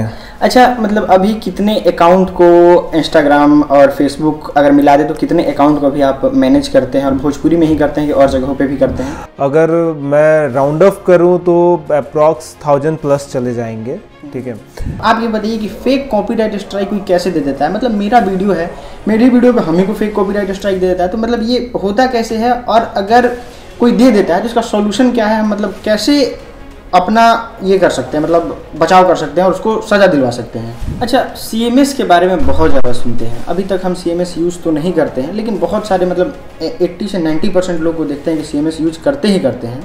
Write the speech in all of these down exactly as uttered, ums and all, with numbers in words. अच्छा, मतलब अभी कितने अकाउंट को इंस्टाग्राम और फेसबुक अगर मिला दे तो कितने अकाउंट को भी आप मैनेज करते हैं, और भोजपुरी में ही करते हैं कि और जगहों पे भी करते हैं? अगर मैं राउंड ऑफ करूं तो अप्रॉक्स थाउजेंड प्लस चले जाएंगे। ठीक है, आप ये बताइए कि फेक कॉपीराइट स्ट्राइक कोई कैसे दे देता है? मतलब मेरा वीडियो है, मेरी वीडियो पर हमें को फेक कॉपीराइट स्ट्राइक दे देता है, तो मतलब ये होता कैसे है, और अगर कोई दे देता है तो इसका सोल्यूशन क्या है? मतलब कैसे अपना ये कर सकते हैं, मतलब बचाव कर सकते हैं और उसको सज़ा दिलवा सकते हैं? अच्छा, सीएमएस के बारे में बहुत ज़्यादा सुनते हैं। अभी तक हम सीएमएस यूज़ तो नहीं करते हैं, लेकिन बहुत सारे मतलब अस्सी से नब्बे परसेंट लोग को देखते हैं कि सीएमएस यूज़ करते ही करते हैं।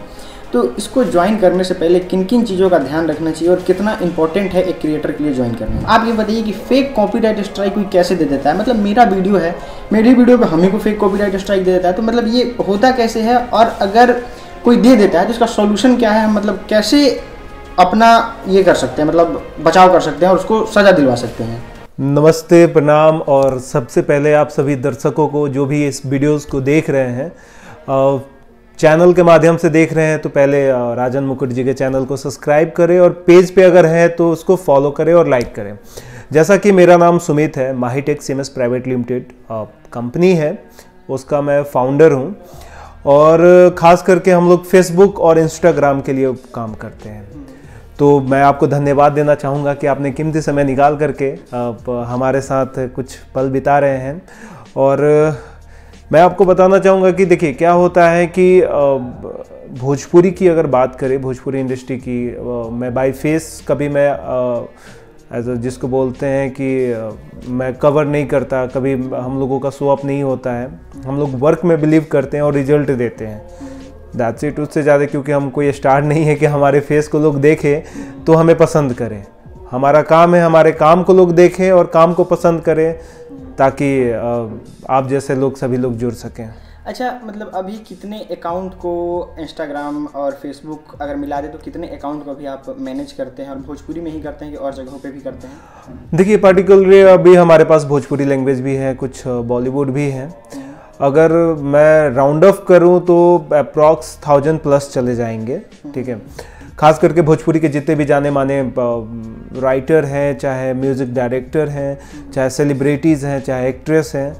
तो इसको ज्वाइन करने से पहले किन किन चीज़ों का ध्यान रखना चाहिए, और कितना इंपॉर्टेंट है एक क्रिएटर के लिए ज्वाइन करना? आप ये बताइए कि फेक कॉपीराइट स्ट्राइक कोई कैसे दे देता है? मतलब मेरा वीडियो है, मेरी वीडियो पर हमें को फेक कॉपीराइट स्ट्राइक दे देता है, तो मतलब ये होता कैसे है, और अगर कोई दे देता है तो इसका सोल्यूशन क्या है? मतलब कैसे अपना ये कर सकते हैं, मतलब बचाव कर सकते हैं और उसको सजा दिलवा सकते हैं? नमस्ते, प्रणाम, और सबसे पहले आप सभी दर्शकों को जो भी इस वीडियोस को देख रहे हैं, चैनल के माध्यम से देख रहे हैं, तो पहले राजन मुकुट जी के चैनल को सब्सक्राइब करें, और पेज पे अगर हैं तो उसको फॉलो करें और लाइक करें। जैसा कि मेरा नाम सुमित है, Mahi take CMS private limited company है, उसका मैं फाउंडर हूँ, और ख़ास करके हम लोग फेसबुक और इंस्टाग्राम के लिए काम करते हैं। तो मैं आपको धन्यवाद देना चाहूँगा कि आपने कीमती समय निकाल करके आप हमारे साथ कुछ पल बिता रहे हैं। और मैं आपको बताना चाहूँगा कि देखिए क्या होता है कि भोजपुरी की अगर बात करें, भोजपुरी इंडस्ट्री की, मैं बाय फेस कभी मैं एज जिसको बोलते हैं कि मैं कवर नहीं करता, कभी हम लोगों का शो अप नहीं होता है। हम लोग वर्क में बिलीव करते हैं और रिजल्ट देते हैं, दैट्स इट। उससे ज़्यादा क्योंकि हम कोई स्टार नहीं है कि हमारे फेस को लोग देखें तो हमें पसंद करें। हमारा काम है हमारे काम को लोग देखें और काम को पसंद करें, ताकि आप जैसे लोग सभी लोग जुड़ सकें। अच्छा, मतलब अभी कितने अकाउंट को इंस्टाग्राम और फेसबुक अगर मिला दे तो कितने अकाउंट को भी आप मैनेज करते हैं, और भोजपुरी में ही करते हैं कि और जगहों पे भी करते हैं? देखिए, पर्टिकुलरली अभी हमारे पास भोजपुरी लैंग्वेज भी है, कुछ बॉलीवुड भी है। अगर मैं राउंड ऑफ करूं तो अप्रॉक्स थाउजेंड प्लस चले जाएंगे। ठीक है, खास करके भोजपुरी के जितने भी जाने माने राइटर हैं, चाहे म्यूज़िक डायरेक्टर हैं, चाहे सेलिब्रिटीज़ हैं, चाहे एक्ट्रेस हैं,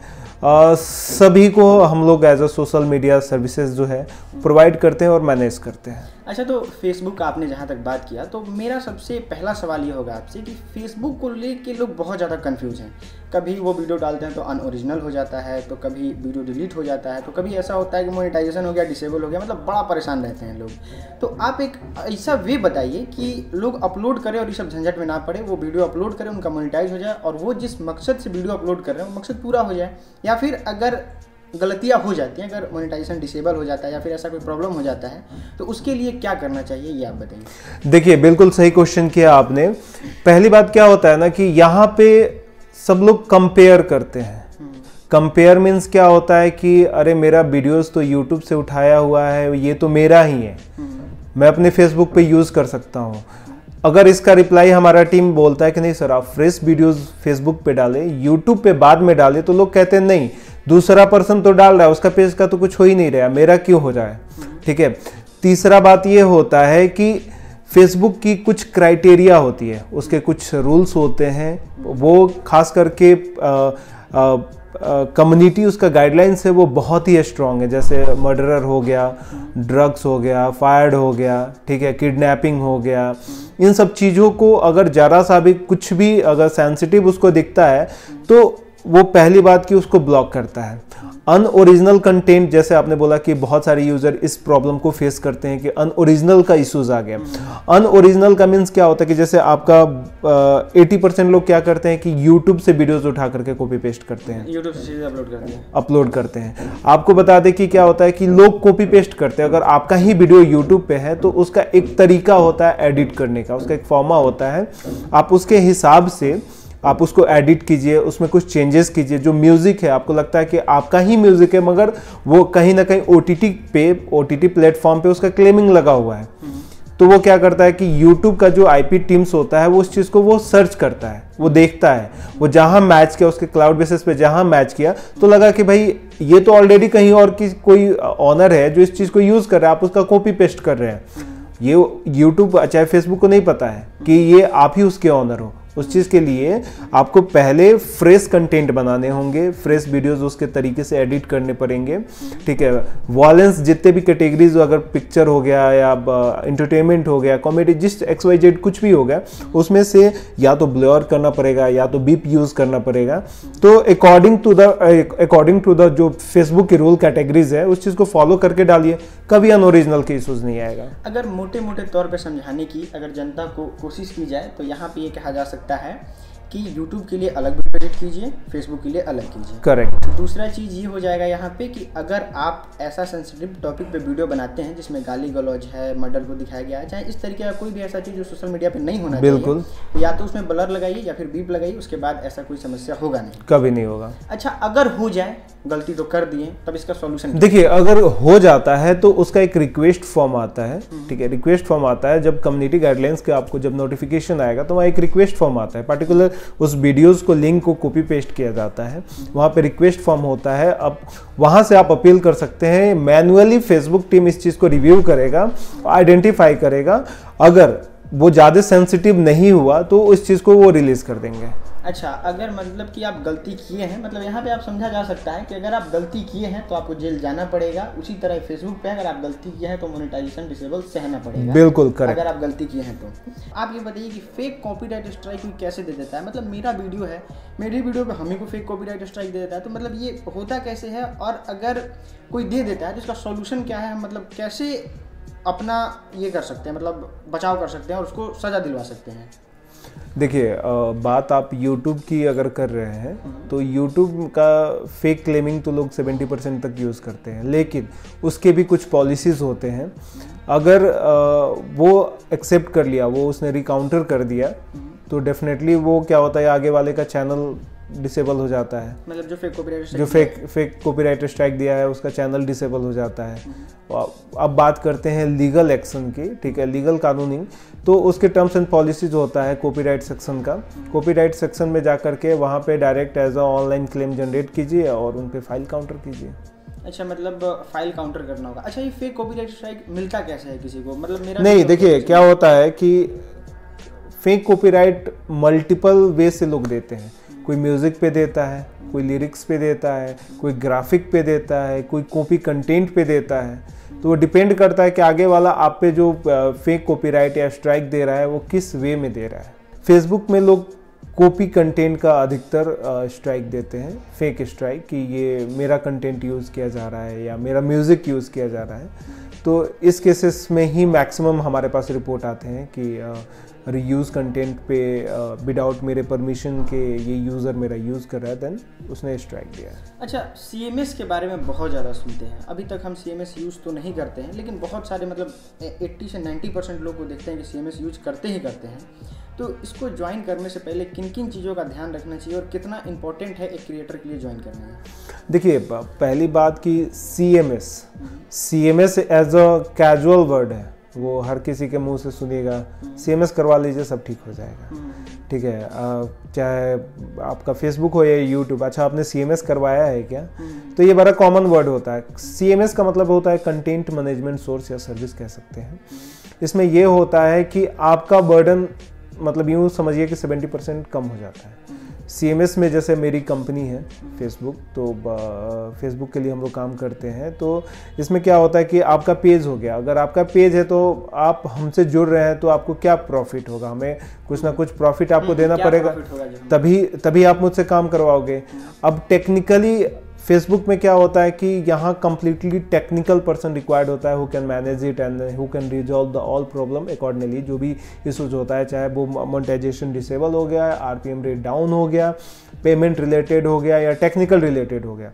Uh, सभी को हम लोग as a social media services जो है प्रोवाइड करते हैं और मैनेज करते हैं। अच्छा, तो फेसबुक आपने जहाँ तक बात किया, तो मेरा सबसे पहला सवाल ये होगा आपसे कि फेसबुक को लेके लोग बहुत ज़्यादा कंफ्यूज हैं। कभी वो वीडियो डालते हैं तो अनओरिजिनल हो जाता है, तो कभी वीडियो डिलीट हो जाता है, तो कभी ऐसा होता है कि मोनेटाइजेशन हो गया, डिसेबल हो गया, मतलब बड़ा परेशान रहते हैं लोग। तो आप एक ऐसा वे बताइए कि लोग अपलोड करें और ये सब झंझट में ना पड़े, वो वीडियो अपलोड करें, उनका मोनेटाइज हो जाए, और वो जिस मकसद से वीडियो अपलोड कर रहे हैं वो मकसद पूरा हो जाए। या फिर अगर गलतियाँ हो जाती हैं, अगर मोनेटाइजेशन डिसेबल हो जाता है या फिर ऐसा कोई प्रॉब्लम हो जाता है, तो उसके लिए क्या करना चाहिए, ये आप बताइए। देखिए, बिल्कुल सही क्वेश्चन किया आपने। पहली बात क्या होता है ना कि यहाँ पे सब लोग कंपेयर करते हैं। कंपेयर मीन्स क्या होता है कि अरे मेरा वीडियोस तो यूट्यूब से उठाया हुआ है, ये तो मेरा ही है, मैं अपने फेसबुक पे यूज़ कर सकता हूँ। अगर इसका रिप्लाई हमारा टीम बोलता है कि नहीं सर, आप फ्रेश वीडियोस फेसबुक पे डालें, यूट्यूब पे बाद में डालें, तो लोग कहते हैं नहीं, दूसरा पर्सन तो डाल रहा है, उसका पेज का तो कुछ हो ही नहीं रहा, मेरा क्यों हो जाए। ठीक है, तीसरा बात ये होता है कि फेसबुक की कुछ क्राइटेरिया होती है, उसके कुछ रूल्स होते हैं, वो खास करके कम्युनिटी उसका गाइडलाइंस है वो बहुत ही स्ट्रांग है। जैसे मर्डरर हो गया, ड्रग्स हो गया, फायर्ड हो गया, ठीक है, किडनैपिंग हो गया, इन सब चीज़ों को अगर ज़रा सा भी कुछ भी अगर सेंसिटिव उसको दिखता है तो वो पहली बात कि उसको ब्लॉक करता है। अनओरिजिनल कंटेंट, जैसे आपने बोला कि बहुत सारे यूज़र इस प्रॉब्लम को फेस करते हैं कि अनओरिजिनल का इश्यूज आ गया। अनओरिजिनल का मीन्स क्या होता है कि जैसे आपका अस्सी परसेंट लोग क्या करते हैं कि यूट्यूब से वीडियोस उठा करके कॉपी पेस्ट करते हैं, यूट्यूब से चीज़ें अपलोड करते हैं अपलोड करते हैं आपको बता दें कि क्या होता है कि लोग कॉपी पेस्ट करते हैं। अगर आपका ही वीडियो यूट्यूब पर है तो उसका एक तरीका होता है एडिट करने का, उसका एक फॉर्मा होता है, आप उसके हिसाब से आप उसको एडिट कीजिए, उसमें कुछ चेंजेस कीजिए। जो म्यूज़िक है, आपको लगता है कि आपका ही म्यूज़िक है, मगर वो कहीं ना कहीं ओटीटी पे ओटीटी प्लेटफॉर्म पे उसका क्लेमिंग लगा हुआ है, तो वो क्या करता है कि YouTube का जो आईपी टीम्स होता है वो उस चीज़ को वो सर्च करता है, वो देखता है, वो जहाँ मैच किया उसके क्लाउड बेसिस पे जहाँ मैच किया तो लगा कि भाई ये तो ऑलरेडी कहीं और की कोई ऑनर है जो इस चीज़ को यूज़ कर रहा है, आप उसका कॉपी पेस्ट कर रहे हैं, ये यूट्यूब चाहे फेसबुक को नहीं पता है कि ये आप ही उसके ऑनर हो। उस चीज़ के लिए आपको पहले फ्रेश कंटेंट बनाने होंगे, फ्रेश वीडियोस उसके तरीके से एडिट करने पड़ेंगे, ठीक है। वॉलेंस जितने भी कैटेगरीज, अगर पिक्चर हो गया या इंटरटेनमेंट हो गया, कॉमेडी, जिस एक्स वाई जेड कुछ भी हो गया, उसमें से या तो ब्लर करना पड़ेगा या तो बीप यूज़ करना पड़ेगा। तो according to the according to the जो फेसबुक की रूल कैटेगरीज है उस चीज़ को फॉलो करके डालिए, कभी अनओरिजिनल के इशूज़ नहीं आएगा। अगर मोटे मोटे तौर पर समझाने की अगर जनता को कोशिश की जाए तो यहाँ पर ये कहा जा सकता है कि YouTube के लिए अलग वीडियो एडिट कीजिए, Facebook के लिए अलग कीजिए। करेक्ट। दूसरा चीज़ ये हो जाएगा यहाँ पे कि अगर आप ऐसा सेंसिटिव टॉपिक पे वीडियो बनाते हैं जिसमें गाली गलौज है, मर्डर को दिखाया गया है, चाहे इस तरीके का कोई भी ऐसा चीज़ जो सोशल मीडिया पे नहीं होना बिल्कुल चाहिए, तो या तो उसमें ब्लर लगाइए या फिर बीप लगाइए, उसके बाद ऐसा कोई समस्या होगा नहीं, कभी नहीं होगा। अच्छा, अगर हो जाए गलती तो कर दिए, तब इसका सोल्यूशन देखिए। अगर हो जाता है तो उसका एक रिक्वेस्ट फॉर्म आता है, ठीक है। रिक्वेस्ट फॉर्म आता है जब कम्युनिटी गाइडलाइंस के आपको जब नोटिफिकेशन आएगा तो वहाँ एक रिक्वेस्ट फॉर्म आता है, पर्टिकुलर उस वीडियोस को लिंक को कॉपी पेस्ट किया जाता है, वहाँ पे रिक्वेस्ट फॉर्म होता है। अब वहाँ से आप अपील कर सकते हैं, मैन्युअली फेसबुक टीम इस चीज़ को रिव्यू करेगा, आइडेंटिफाई करेगा, अगर वो ज़्यादा सेंसिटिव नहीं हुआ तो उस चीज़ को वो रिलीज़ कर देंगे। अच्छा, अगर मतलब कि आप गलती किए हैं, मतलब यहाँ पे आप समझा जा सकता है कि अगर आप गलती किए हैं तो आपको जेल जाना पड़ेगा। उसी तरह फेसबुक पे अगर आप गलती किए हैं तो मोनेटाइजेशन डिसेबल सहना पड़ेगा। बिल्कुल करेक्ट। अगर आप गलती किए हैं तो आप ये बताइए कि फेक कॉपीराइट स्ट्राइक भी कैसे दे देता है? मतलब मेरा वीडियो है, मेरी वीडियो पर हमें को फेक कॉपीराइट स्ट्राइक दे देता है, तो मतलब ये होता कैसे है, और अगर कोई दे देता है तो इसका सोल्यूशन क्या है? मतलब कैसे अपना ये कर सकते हैं, मतलब बचाव कर सकते हैं और उसको सजा दिलवा सकते हैं? देखिए, बात आप YouTube की अगर कर रहे हैं तो YouTube का फेक क्लेमिंग तो लोग सत्तर परसेंट तक यूज़ करते हैं, लेकिन उसके भी कुछ पॉलिसीज़ होते हैं। अगर वो एक्सेप्ट कर लिया, वो उसने रिकाउंटर कर दिया, तो डेफिनेटली वो क्या होता है, आगे वाले का चैनल डिसेबल हो जाता है। मतलब जो फेक कॉपीराइट जो फेक फेक कॉपीराइट स्ट्राइक दिया है उसका चैनल डिसेबल हो जाता है। अब बात करते हैं लीगल एक्शन की, ठीक है, लीगल कानूनी, तो उसके टर्म्स एंड पॉलिसीज होता है कॉपीराइट सेक्शन का। कॉपीराइट सेक्शन में जा करके वहाँ पे direct as a online claim generate कीजिए और उन पे फाइल काउंटर कीजिए। अच्छा, मतलब फाइल काउंटर करना होगा। अच्छा, ये फेक कॉपीराइट स्ट्राइक मिलता कैसे है किसी को? मतलब मेरा नहीं, देखिए क्या होता है कि फेक कॉपीराइट मल्टीपल वे से लोग देते हैं। कोई म्यूज़िक पे देता है, कोई लिरिक्स पे देता है, कोई ग्राफिक पे देता है, कोई कॉपी कंटेंट पे देता है। तो वो डिपेंड करता है कि आगे वाला आप पे जो फेक कॉपीराइट या स्ट्राइक दे रहा है वो किस वे में दे रहा है। फेसबुक में लोग कॉपी कंटेंट का अधिकतर स्ट्राइक देते हैं, फेक स्ट्राइक, कि ये मेरा कंटेंट यूज़ किया जा रहा है या मेरा म्यूज़िक यूज़ किया जा रहा है। तो इस केसेस में ही मैक्सिमम हमारे पास रिपोर्ट आते हैं कि आ, रीयूज़ कंटेंट पे विदाउट मेरे परमिशन के ये यूज़र मेरा यूज़ कर रहा है, देन उसने स्ट्राइक दिया। अच्छा, सीएमएस के बारे में बहुत ज़्यादा सुनते हैं। अभी तक हम सीएमएस यूज़ तो नहीं करते हैं, लेकिन बहुत सारे मतलब अस्सी से नब्बे परसेंट लोग को देखते हैं कि सीएमएस यूज़ करते ही करते हैं। तो इसको ज्वाइन करने से पहले किन किन चीज़ों का ध्यान रखना चाहिए और कितना इम्पोर्टेंट है एक क्रिएटर के लिए ज्वाइन करने में? देखिए, पहली बात कि C M S C M S as a casual word है, वो हर किसी के मुंह से सुनिएगा, सीएमएस करवा लीजिए सब ठीक हो जाएगा, ठीक है। चाहे आपका फेसबुक हो या यूट्यूब, अच्छा आपने सीएमएस करवाया है क्या, तो ये बड़ा कॉमन वर्ड होता है। सीएमएस का मतलब होता है कंटेंट मैनेजमेंट सोर्स या सर्विस कह सकते हैं। इसमें ये होता है कि आपका बर्डन, मतलब यूँ समझिए कि सेवेंटी परसेंट कम हो जाता है। सीएमएस में जैसे मेरी कंपनी है फेसबुक, तो फेसबुक के लिए हम लोग काम करते हैं, तो इसमें क्या होता है कि आपका पेज हो गया, अगर आपका पेज है तो आप हमसे जुड़ रहे हैं तो आपको क्या प्रॉफिट होगा, हमें कुछ ना कुछ प्रॉफिट आपको देना पड़ेगा, तभी तभी आप मुझसे काम करवाओगे। अब टेक्निकली फेसबुक में क्या होता है कि यहाँ कंप्लीटली टेक्निकल पर्सन रिक्वायर्ड होता है, who can manage it and who can resolve the all problem accordingly. जो भी इशूज होता है, चाहे वो मोनेटाइजेशन डिसेबल हो गया, आरपीएम रेट डाउन हो गया, पेमेंट रिलेटेड हो गया या टेक्निकल रिलेटेड हो गया,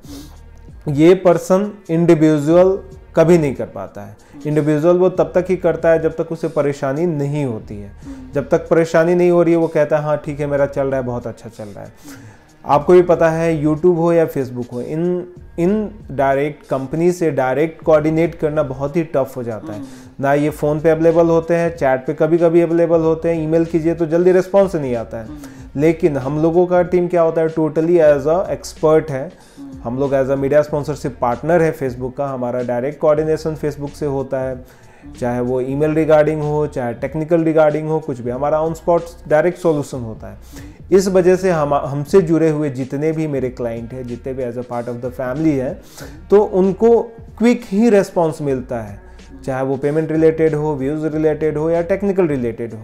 ये पर्सन इंडिविजुअल कभी नहीं कर पाता है। इंडिविजुअल वो तब तक ही करता है जब तक उसे परेशानी नहीं होती है। जब तक परेशानी नहीं हो रही है वो कहता है हाँ ठीक है, मेरा चल रहा है, बहुत अच्छा चल रहा है। आपको भी पता है यूट्यूब हो या फेसबुक हो, इन इन डायरेक्ट कंपनी से डायरेक्ट कोऑर्डिनेट करना बहुत ही टफ हो जाता है ना। ये फ़ोन पे अवेलेबल होते हैं, चैट पे कभी कभी अवेलेबल होते हैं, ईमेल कीजिए तो जल्दी रिस्पॉन्स नहीं आता है। लेकिन हम लोगों का टीम क्या होता है, टोटली एज अ एक्सपर्ट है, हम लोग as a media sponsorship partner है फेसबुक का। हमारा डायरेक्ट कोऑर्डिनेशन फेसबुक से होता है, चाहे वो ईमेल रिगार्डिंग हो, चाहे टेक्निकल रिगार्डिंग हो, कुछ भी हमारा ऑन स्पॉट डायरेक्ट सॉल्यूशन होता है। इस वजह से हम हमसे जुड़े हुए जितने भी मेरे क्लाइंट हैं, जितने भी as a part of the family है, तो उनको क्विक ही रेस्पॉन्स मिलता है, चाहे वो पेमेंट रिलेटेड हो, व्यूज़ रिलेटेड हो या टेक्निकल रिलेटेड हो।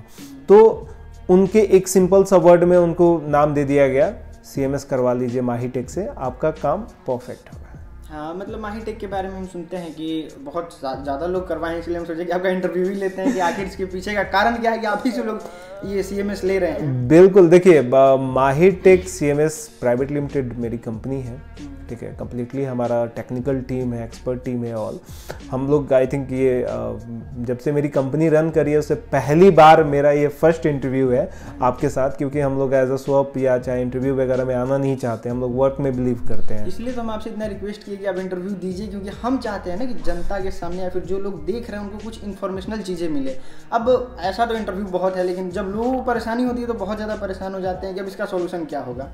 तो उनके एक सिंपल सा वर्ड में उनको नाम दे दिया गया, सीएमएस करवा लीजिए माही टेक से, आपका काम परफेक्ट होगा। हाँ, मतलब माही टेक के बारे में हम सुनते हैं कि बहुत ज़्यादा लोग करवाएं, इसलिए हम सोचे कि आपका इंटरव्यू ही लेते हैं कि आखिर इसके पीछे का कारण क्या है कि आप ही से लोग ये सीएमएस ले रहे हैं। बिल्कुल, देखिए Mahi take CMS private limited मेरी कंपनी है, ठीक है। कम्प्लीटली हमारा टेक्निकल टीम है, एक्सपर्ट टीम है, ऑल हम लोग। आई थिंक ये जब से मेरी कंपनी रन करी है उससे पहली बार मेरा ये फर्स्ट इंटरव्यू है आपके साथ, क्योंकि हम लोग एज अ स्वप या चाहे इंटरव्यू वगैरह में आना नहीं चाहते, हम लोग वर्क में बिलीव करते हैं। इसलिए तो हम आपसे इतना रिक्वेस्ट किए कि आप इंटरव्यू दीजिए, क्योंकि हम चाहते हैं ना कि जनता के सामने या फिर जो लोग देख रहे हैं उनको कुछ इन्फॉर्मेशनल चीज़ें मिले। अब ऐसा तो इंटरव्यू बहुत है, लेकिन जब लोगों को परेशानी होती है तो बहुत ज़्यादा परेशान हो जाते हैं कि अब इसका सोल्यूशन क्या होगा।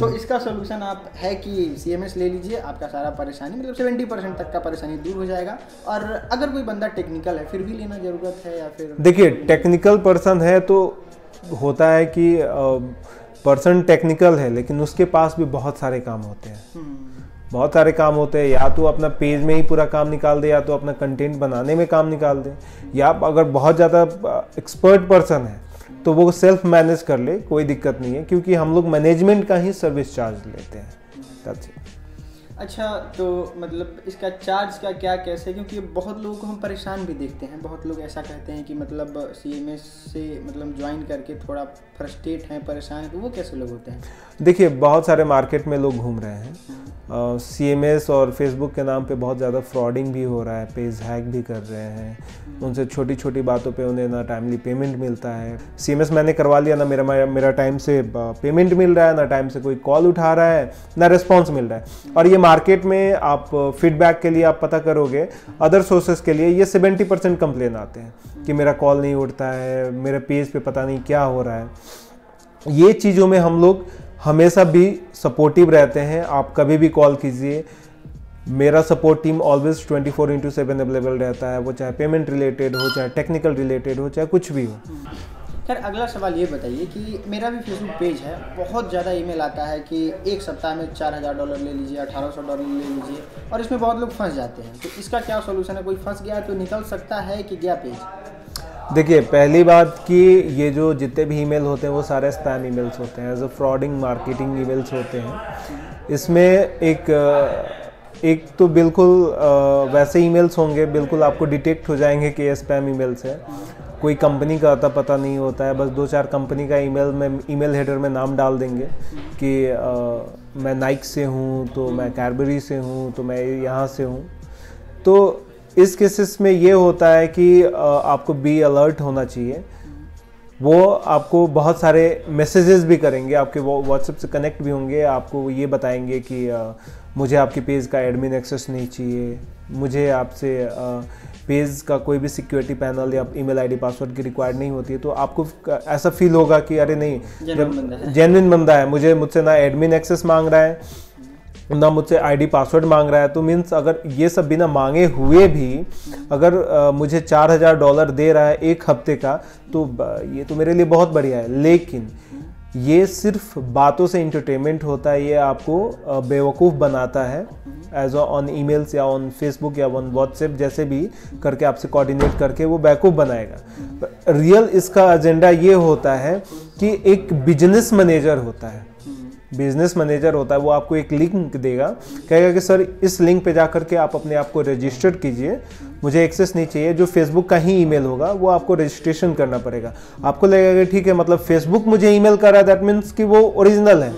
तो इसका सोल्यूशन आप है कि सीएमएस ले लीजिए, आपका सारा परेशानी मतलब सत्तर परसेंट तक का परेशानी दूर हो जाएगा। और अगर कोई बंदा टेक्निकल है फिर भी लेना ज़रूरत है या फिर देखिए टेक्निकल पर्सन है तो होता है कि पर्सन टेक्निकल है लेकिन उसके पास भी बहुत सारे काम होते हैं, बहुत सारे काम होते हैं। या तो अपना पेज में ही पूरा काम निकाल दे, या तो अपना कंटेंट बनाने में काम निकाल दे, या अगर बहुत ज़्यादा एक्सपर्ट पर्सन है तो वो सेल्फ मैनेज कर ले, कोई दिक्कत नहीं है, क्योंकि हम लोग मैनेजमेंट का ही सर्विस चार्ज लेते हैं। अच्छा, तो मतलब इसका चार्ज का क्या कैसे, क्योंकि बहुत लोगों को हम परेशान भी देखते हैं। बहुत लोग ऐसा कहते हैं कि मतलब सीएमएस से मतलब ज्वाइन करके थोड़ा फ्रस्ट्रेट हैं, परेशान हैं, तो वो कैसे लोग होते हैं? देखिए बहुत सारे मार्केट में लोग घूम रहे हैं, सीएमएस और फेसबुक के नाम पे बहुत ज़्यादा फ्रॉडिंग भी हो रहा है, पेज हैक भी कर रहे हैं, उनसे छोटी छोटी बातों पे उन्हें ना टाइमली पेमेंट मिलता है। सीएमएस मैंने करवा लिया, ना मेरा मेरा टाइम से पेमेंट मिल रहा है, ना टाइम से कोई कॉल उठा रहा है, ना रिस्पॉन्स मिल रहा है। और ये मार्केट में आप फीडबैक के लिए आप पता करोगे, अदर सोर्सेस के लिए ये सेवेंटी परसेंट कंप्लेन आते हैं कि मेरा कॉल नहीं उठता है, मेरे पेज पे पता नहीं क्या हो रहा है। ये चीज़ों में हम लोग हमेशा भी सपोर्टिव रहते हैं, आप कभी भी कॉल कीजिए, मेरा support team always twenty four into seven available रहता है, वो चाहे पेमेंट रिलेटेड हो, चाहे टेक्निकल रिलेटेड हो, चाहे कुछ भी हो। खैर, अगला सवाल ये बताइए कि मेरा भी फेसबुक पेज है, बहुत ज़्यादा ईमेल आता है कि एक सप्ताह में चार हज़ार डॉलर ले लीजिए, अठारह सौ डॉलर ले लीजिए, और इसमें बहुत लोग फंस जाते हैं, तो इसका क्या सोल्यूशन है? कोई फंस गया तो निकल सकता है कि गया पेज? देखिए पहली बात कि ये जो जितने भी ईमेल होते हैं वो सारे स्पैम ईमेल्स होते हैं, as a frauding marketing emails होते हैं। इसमें एक एक तो बिल्कुल आ, वैसे ईमेल्स होंगे, बिल्कुल आपको डिटेक्ट हो जाएंगे कि ये स्पैम ईमेल्स है, कोई कंपनी का आता पता नहीं होता है, बस दो चार कंपनी का ईमेल में ईमेल हेडर में नाम डाल देंगे कि आ, मैं नाइक से हूँ, तो मैं कैरबरी से हूँ, तो मैं यहाँ से हूँ। तो इस केसेस में ये होता है कि आ, आपको बी अलर्ट होना चाहिए। वो आपको बहुत सारे मैसेजेस भी करेंगे, आपके वो व्हाट्सएप से कनेक्ट भी होंगे, आपको ये बताएंगे कि आ, मुझे आपके पेज का एडमिन एक्सेस नहीं चाहिए, मुझे आपसे पेज का कोई भी सिक्योरिटी पैनल या ईमेल आईडी पासवर्ड की रिक्वायर्ड नहीं होती है। तो आपको ऐसा फील होगा कि अरे नहीं, जब जेन्युइन बंदा है, मुझे मुझसे ना एडमिन एक्सेस मांग रहा है, ना मुझसे आईडी पासवर्ड मांग रहा है, तो मीन्स अगर ये सब बिना मांगे हुए भी अगर आ, मुझे चार हज़ार डॉलर दे रहा है एक हफ्ते का, तो ये तो मेरे लिए बहुत बढ़िया है। लेकिन ये सिर्फ बातों से इंटरटेनमेंट होता है, ये आपको बेवकूफ़ बनाता है, एज ऑन ईमेल्स या ऑन फेसबुक या ऑन व्हाट्सएप जैसे भी करके आपसे कोऑर्डिनेट करके वो बेवकूफ़ बनाएगा। रियल इसका एजेंडा ये होता है कि एक बिजनेस मैनेजर होता है, बिजनेस मैनेजर होता है वो आपको एक लिंक देगा, कहेगा कि सर इस लिंक पे जा करके आप अपने आप को रजिस्टर कीजिए, मुझे एक्सेस नहीं चाहिए। जो फेसबुक का ही ईमेल होगा वो आपको रजिस्ट्रेशन करना पड़ेगा। आपको लगेगा कि ठीक है, मतलब फेसबुक मुझे ईमेल कर रहा है, दैट मीन्स कि वो ओरिजिनल है,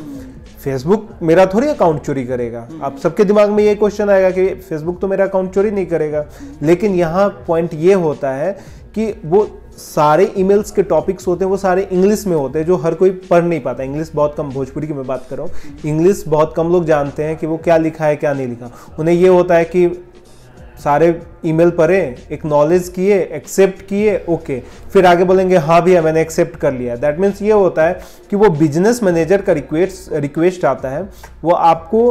फेसबुक मेरा थोड़ी अकाउंट चोरी करेगा। आप सबके दिमाग में ये क्वेश्चन आएगा कि फेसबुक तो मेरा अकाउंट चोरी नहीं करेगा। लेकिन यहाँ पॉइंट ये होता है कि वो सारे ईमेल्स के टॉपिक्स होते हैं, वो सारे इंग्लिश में होते हैं, जो हर कोई पढ़ नहीं पाता। इंग्लिश बहुत कम, भोजपुरी की मैं बात कर रहा हूँ, इंग्लिश बहुत कम लोग जानते हैं कि वो क्या लिखा है क्या नहीं लिखा। उन्हें ये होता है कि सारे ईमेल पढ़े, एक्नॉलेज किए, एक्सेप्ट किए, ओके, फिर आगे बोलेंगे हाँ भैया मैंने एक्सेप्ट कर लिया। दैट मीन्स ये होता है कि वो बिजनेस मैनेजर का रिक्वेस्ट रिक्वेस्ट आता है, वो आपको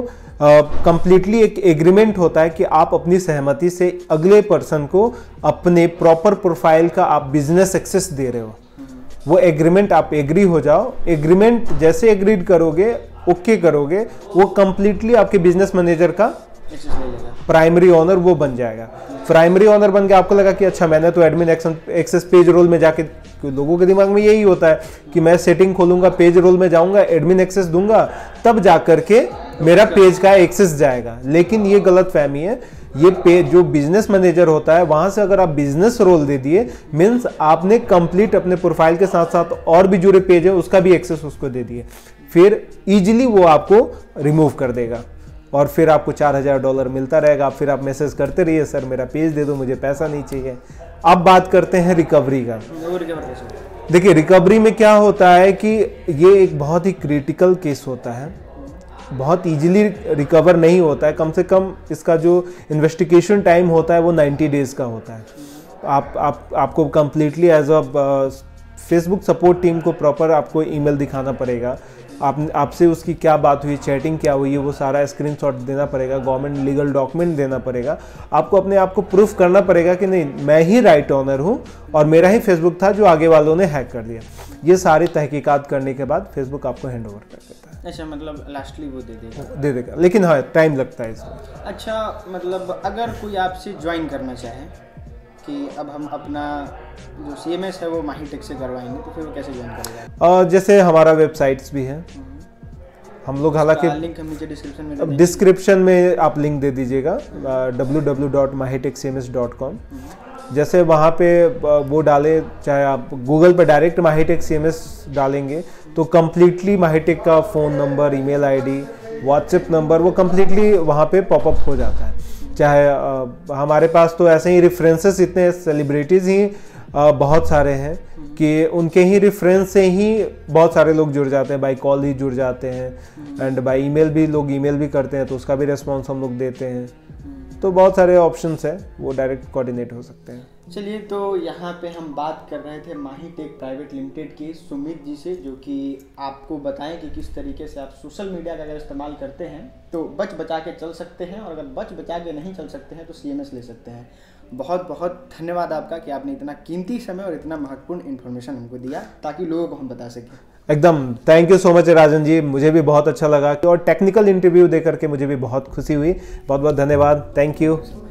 कंप्लीटली uh, एक एग्रीमेंट होता है कि आप अपनी सहमति से अगले पर्सन को अपने प्रॉपर प्रोफाइल का आप बिजनेस एक्सेस दे रहे हो। वो एग्रीमेंट आप एग्री हो जाओ, एग्रीमेंट जैसे एग्रीड करोगे, ओके okay करोगे, वो कंप्लीटली आपके बिजनेस मैनेजर का प्राइमरी ऑनर वो बन जाएगा। प्राइमरी ऑनर बन के आपको लगा कि अच्छा मैंने तो एडमिन एक्सेस पेज रोल में जाके, लोगों के दिमाग में यही होता है कि मैं सेटिंग खोलूंगा, पेज रोल में जाऊंगा, एडमिन एक्सेस दूंगा, तब जाकर के मेरा पेज का एक्सेस जाएगा। लेकिन ये गलत फहमी है। ये पेज जो बिजनेस मैनेजर होता है, वहां से अगर आप बिजनेस रोल दे दिए, मीन्स आपने कंप्लीट अपने प्रोफाइल के साथ साथ और भी जुड़े पेज है उसका भी एक्सेस उसको दे दिए, फिर इजीली वो आपको रिमूव कर देगा और फिर आपको चार हजार डॉलर मिलता रहेगा। आप फिर आप मैसेज करते रहिए, सर मेरा पेज दे दो, मुझे पैसा नहीं चाहिए। अब बात करते हैं रिकवरी का। देखिए रिकवरी में क्या होता है कि ये एक बहुत ही क्रिटिकल केस होता है, बहुत इजीली रिकवर नहीं होता है। कम से कम इसका जो इन्वेस्टिगेशन टाइम होता है वो नब्बे डेज़ का होता है। आप आप आपको completely as a Facebook support team को प्रॉपर आपको ईमेल दिखाना पड़ेगा, आप आपसे उसकी क्या बात हुई, चैटिंग क्या हुई है, वो सारा स्क्रीनशॉट देना पड़ेगा, गवर्नमेंट लीगल डॉक्यूमेंट देना पड़ेगा। आपको अपने आप को प्रूफ करना पड़ेगा कि नहीं मैं ही राइट ऑनर हूँ और मेरा ही फेसबुक था जो आगे वालों ने हैक कर दिया। ये सारी तहकीकात करने के बाद फेसबुक आपको हैंड ओवर कर देता है। अच्छा, मतलब लास्टली वो दे देगा दे देगा लेकिन हाँ टाइम लगता है इसमें। अच्छा, मतलब अगर कोई आपसे ज्वाइन करना चाहे कि अब हम अपना जो सीएमएस है वो माही टेक से करवाएंगे, तो फिर वो कैसे ज्वाइन करेगा? जैसे हमारा वेबसाइट्स भी है, हम लोग हालांकि लिंक हम नीचे डिस्क्रिप्शन में अब डिस्क्रिप्शन में आप लिंक दे दीजिएगा W W W dot Mahi tech C M S dot com. जैसे वहाँ पे वो डाले, चाहे आप गूगल पर direct Mahi tech C M S डालेंगे तो कम्प्लीटली माही टेक का phone number, email ID, WhatsApp number वो कम्प्लीटली वहाँ पे पॉपअप हो जाता है। चाहे आ, हमारे पास तो ऐसे ही रेफरेंसेस, इतने सेलिब्रिटीज़ ही आ, बहुत सारे हैं कि उनके ही रेफरेंस से ही बहुत सारे लोग जुड़ जाते हैं, बाय कॉल ही जुड़ जाते हैं एंड बाय ईमेल भी, लोग ईमेल भी करते हैं तो उसका भी रिस्पॉन्स हम लोग देते हैं। तो बहुत सारे ऑप्शंस हैं, वो डायरेक्ट कोऑर्डिनेट हो सकते हैं। चलिए, तो यहाँ पे हम बात कर रहे थे माही टेक प्राइवेट लिमिटेड के सुमित जी से, जो कि आपको बताएं कि किस तरीके से आप सोशल मीडिया का अगर इस्तेमाल करते हैं तो बच बचा के चल सकते हैं, और अगर बच बचा के नहीं चल सकते हैं तो सीएमएस ले सकते हैं। बहुत बहुत धन्यवाद आपका कि आपने इतना कीमती समय और इतना महत्वपूर्ण इन्फॉर्मेशन हमको दिया ताकि लोगों को हम बता सकें। एकदम thank you so much Rajan ji, मुझे भी बहुत अच्छा लगा और टेक्निकल इंटरव्यू देकर के मुझे भी बहुत खुशी हुई। बहुत बहुत धन्यवाद, थैंक यू।